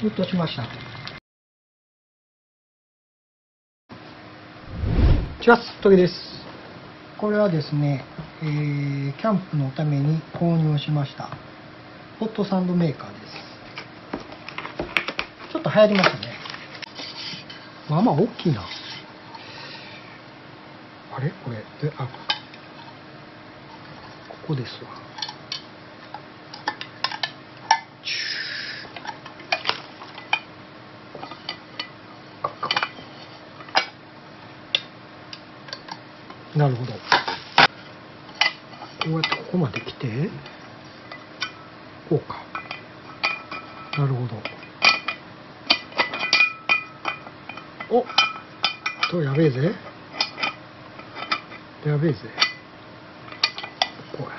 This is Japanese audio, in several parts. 落としました。チュラストゲです。これはですね、キャンプのために購入しましたホットサンドメーカーです。ちょっと流行りましたね。まあまあ大きいな。あれこれ、あ、ここですわ。なるほど。こうやってここまで来て、こうか。なるほど。おっと、やべえぜ。やべえぜ。こうや。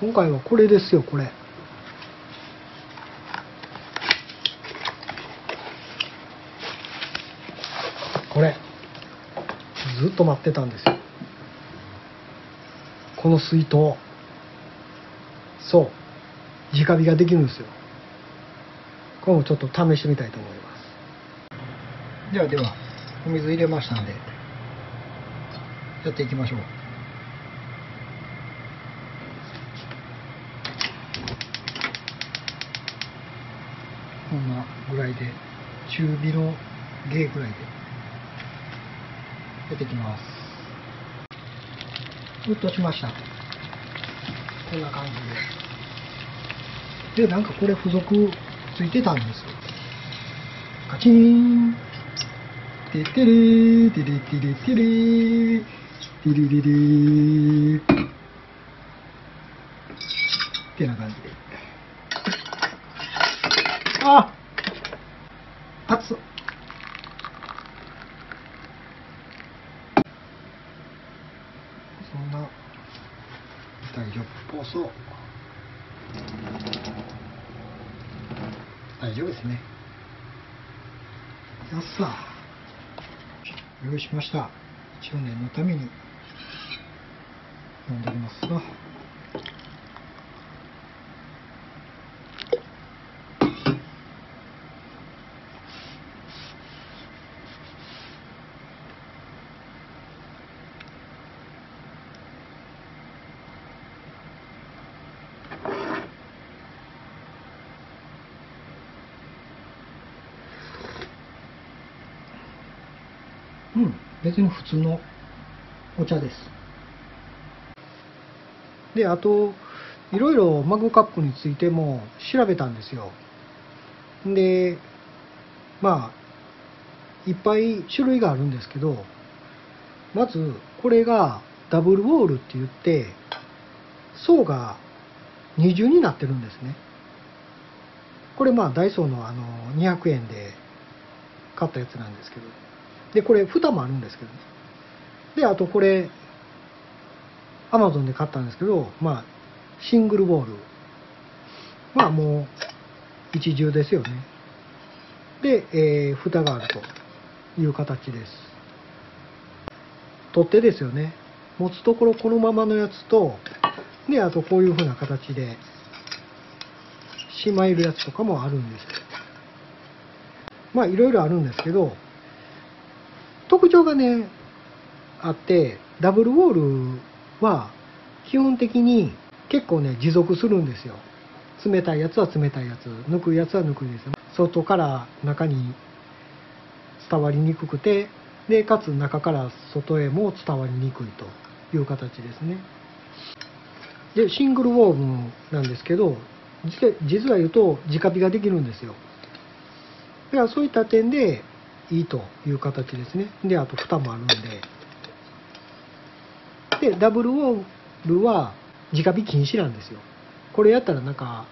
今回はこれですよ、これ。これずっと待ってたんですよ、この水筒。そう、直火ができるんですよ。これもちょっと試してみたいと思います。ではお水入れましたんでやっていきましょう。こんなぐらいで、中火のゲーぐらいで出てきます。落としました。こんな感じで。なんかこれ付属ついてたんですよ。カチン、テテレテレテレテレテレレレってな感じで。あっ、熱っ。そんな大丈夫。そう、大丈夫ですね。よっさ、用意しました。1周年のために飲んでおりますが、別に普通のお茶です。で、あといろいろマグカップについても調べたんですよ。で、まあいっぱい種類があるんですけど、まずこれがダブルウォールって言って、層が二重になってるんですね。これまあダイソーの200円で買ったやつなんですけど、で、これ蓋もあるんですけどね。で、あとこれ、Amazon で買ったんですけど、まあ、シングルウォール。まあ、もう、一重ですよね。で、蓋があるという形です。取っ手ですよね。持つところこのままのやつと、で、あとこういう風な形で、しまえるやつとかもあるんです。まあ、いろいろあるんですけど、特徴がね、あって、ダブルウォールは基本的に結構ね、持続するんですよ。冷たいやつは冷たいやつ、ぬくいやつはぬくいですよ。外から中に伝わりにくくて、で、かつ中から外へも伝わりにくいという形ですね。で、シングルウォールなんですけど、実は言うと直火ができるんですよ。だからそういった点で、いいという形ですね。で、あと蓋もあるんで。で、ダブルウォールは直火禁止なんですよ。これやったらなんか、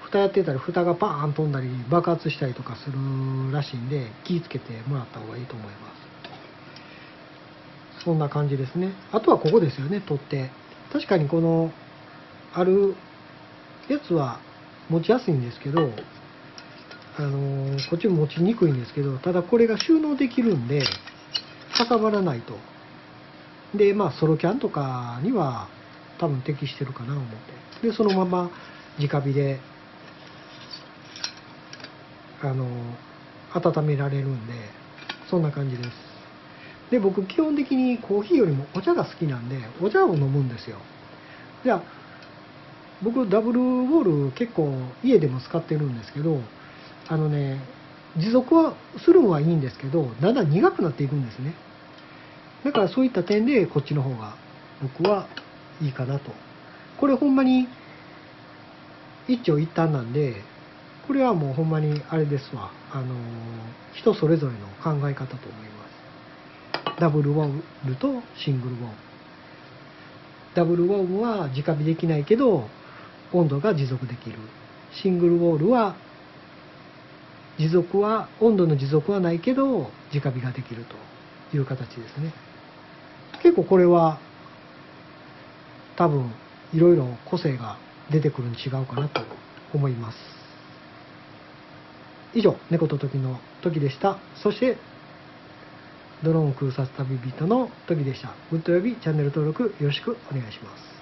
蓋やってたら蓋がバーン飛んだり爆発したりとかするらしいんで、気ぃつけてもらった方がいいと思います。そんな感じですね。あとはここですよね、取っ手。確かにこの、あるやつは持ちやすいんですけど、こっちも持ちにくいんですけど、ただこれが収納できるんで、かさばらないと。で、まあ、ソロキャンとかには多分適してるかなと思って。で、そのまま直火で、温められるんで、そんな感じです。で、僕基本的にコーヒーよりもお茶が好きなんで、お茶を飲むんですよ。じゃあ、僕ダブルボール結構家でも使ってるんですけど、持続はするのはいいんですけど、だんだん苦くなっていくんですね。だからそういった点でこっちの方が僕はいいかなと。これほんまに一長一短なんで、これはもうほんまにあれですわ。人それぞれの考え方と思います。ダブルボールとシングルボール。ダブルボールは直火できないけど、温度が持続できる。シングルボールは温度の持続はないけど直火ができるという形ですね。結構これは多分いろいろ個性が出てくるに違うかなと思います。以上、猫と時の時でした。そしてドローン空撮旅人の時でした。グッドおよびチャンネル登録よろしくお願いします。